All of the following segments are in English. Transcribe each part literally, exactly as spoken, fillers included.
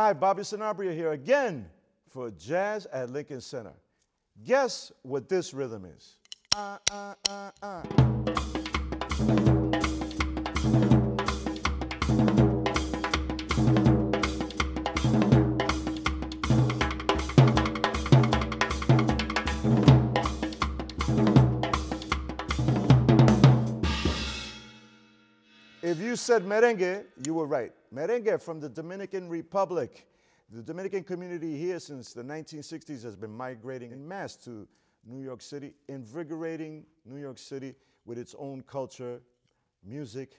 Hi, Bobby Sanabria here again for Jazz at Lincoln Center. Guess what this rhythm is? Uh, uh, uh, uh. If you said merengue, you were right. Merengue from the Dominican Republic. The Dominican community here since the nineteen sixties has been migrating en masse to New York City, invigorating New York City with its own culture, music,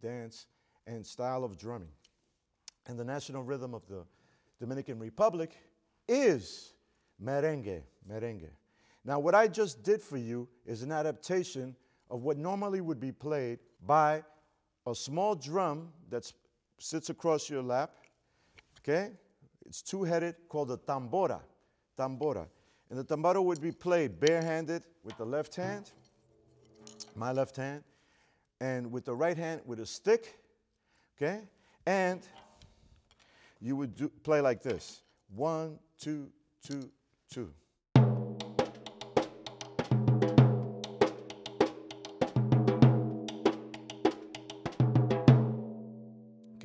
dance, and style of drumming. And the national rhythm of the Dominican Republic is merengue, merengue. Now, what I just did for you is an adaptation of what normally would be played by a small drum that sits across your lap, okay? It's two-headed, called a tambora, tambora. And the tambora would be played barehanded with the left hand, my left hand, and with the right hand with a stick, okay? And you would do, play like this. One, two, two, two.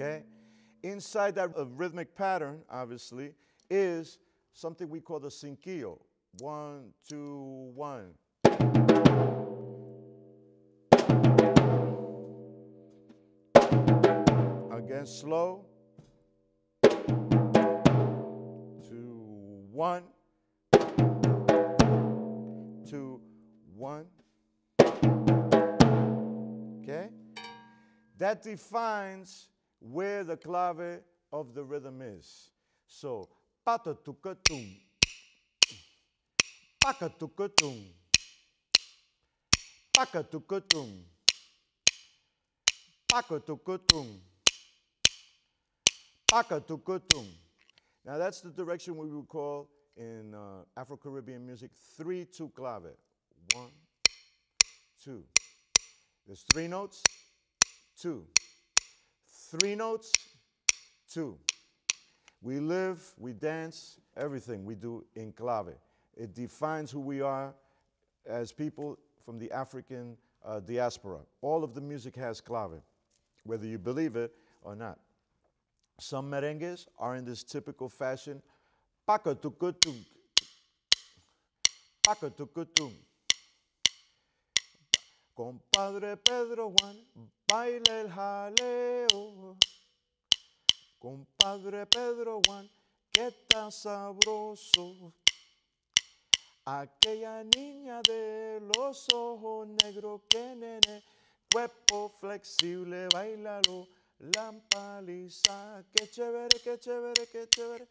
Okay? Inside that uh, rhythmic pattern, obviously, is something we call the cinquillo. One, two, one. Again, slow. Two, one. Two, one. Okay? That defines where the clave of the rhythm is. So, patatukatum, pakatukatum, pakatukatum, pakatukatum, pakatukatum. Now that's the direction we would call in uh, Afro-Caribbean music three two clave. One, two. There's three notes, two. Three notes, two. We live, we dance, everything we do in clave. It defines who we are as people from the African uh, diaspora. All of the music has clave, whether you believe it or not. Some merengues are in this typical fashion. Pakatukutum, pakatukutum. Compadre Pedro Juan, baila el jaleo. Compadre Pedro Juan, que tan sabroso. Aquella niña de los ojos negros que nene, cuerpo flexible, bailalo, lampaliza, que chévere, que chévere, que chévere.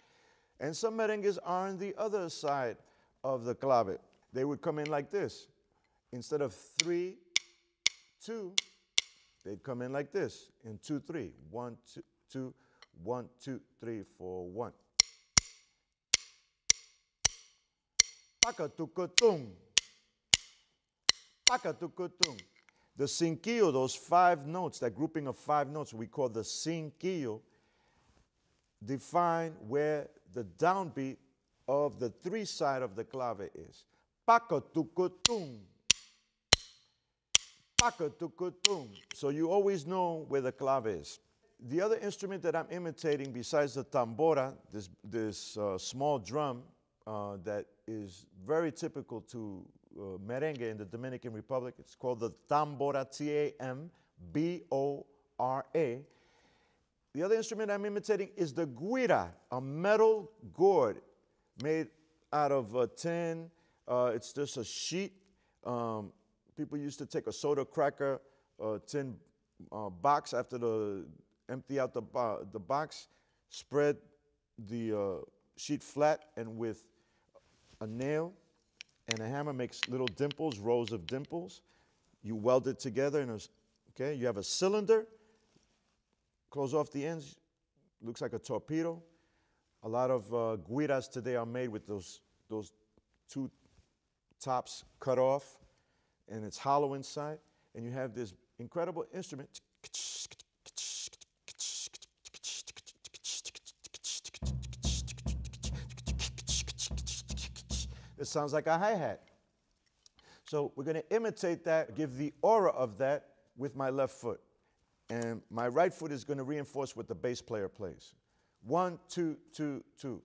And some merengues are on the other side of the clave. They would come in like this. Instead of three, two, they'd come in like this, in two, three. One, two, two, one, two, three, four, one. Pakatukutum, pakatukutum. The cinquillo, those five notes, that grouping of five notes we call the cinquillo, define where the downbeat of the three side of the clave is. Pakatukutum. So you always know where the clave is. The other instrument that I'm imitating besides the tambora, this, this uh, small drum uh, that is very typical to uh, merengue in the Dominican Republic, it's called the tambora, T A M B O R A. The other instrument I'm imitating is the güira, a metal gourd made out of uh, tin. Uh, it's just a sheet. Um, People used to take a soda cracker uh, tin uh, box after the empty out the, uh, the box, spread the uh, sheet flat, and with a nail and a hammer makes little dimples, rows of dimples. You weld it together, and okay, you have a cylinder. Close off the ends, looks like a torpedo. A lot of uh, güiras today are made with those those two tops cut off, and it's hollow inside, and you have this incredible instrument. It sounds like a hi-hat. So we're going to imitate that, give the aura of that with my left foot. And my right foot is going to reinforce what the bass player plays. One, two, two, two.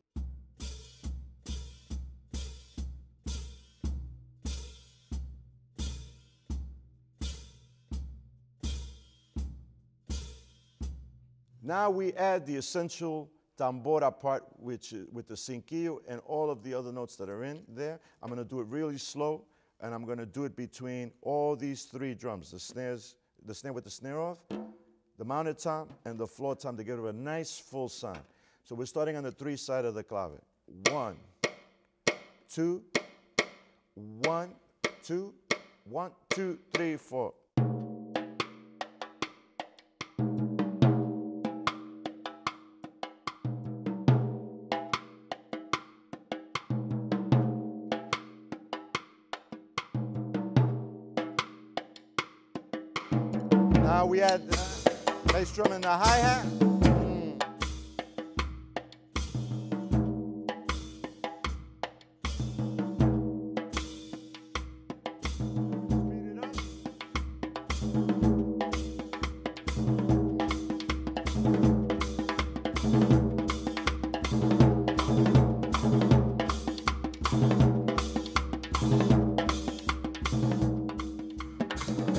Now we add the essential tambora part, which with the cinquillo and all of the other notes that are in there. I'm going to do it really slow, and I'm going to do it between all these three drums, the snares, the snare with the snare off, the mounted tom, and the floor tom to give it a nice full sound. So we're starting on the three side of the clave. One, two, one, two, one, two, three, four. Now we add the bass drum and the hi-hat. Mm. Speed it up.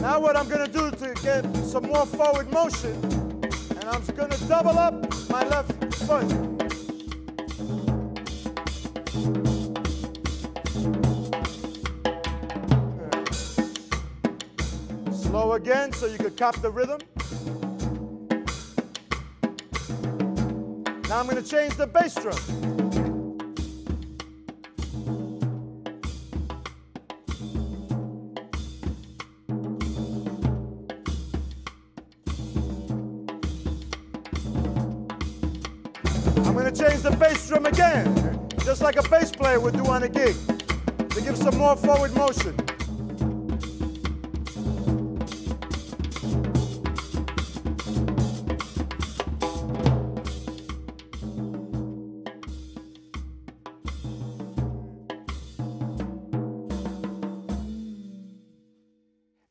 Now what I'm going to do to get some more forward motion, and I'm just gonna double up my left foot. Slow again so you can cop the rhythm. Now I'm gonna change the bass drum. Change the bass drum again, just like a bass player would do on a gig, to give some more forward motion.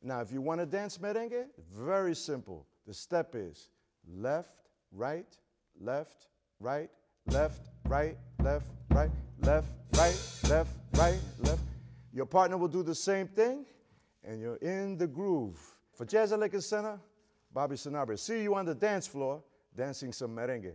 Now, if you want to dance merengue, very simple. The step is left, right, left, right, left, right, left, right, left, right, left, right, left. Your partner will do the same thing, and you're in the groove. For Jazz at Lincoln Center, Bobby Sanabria. See you on the dance floor, dancing some merengue.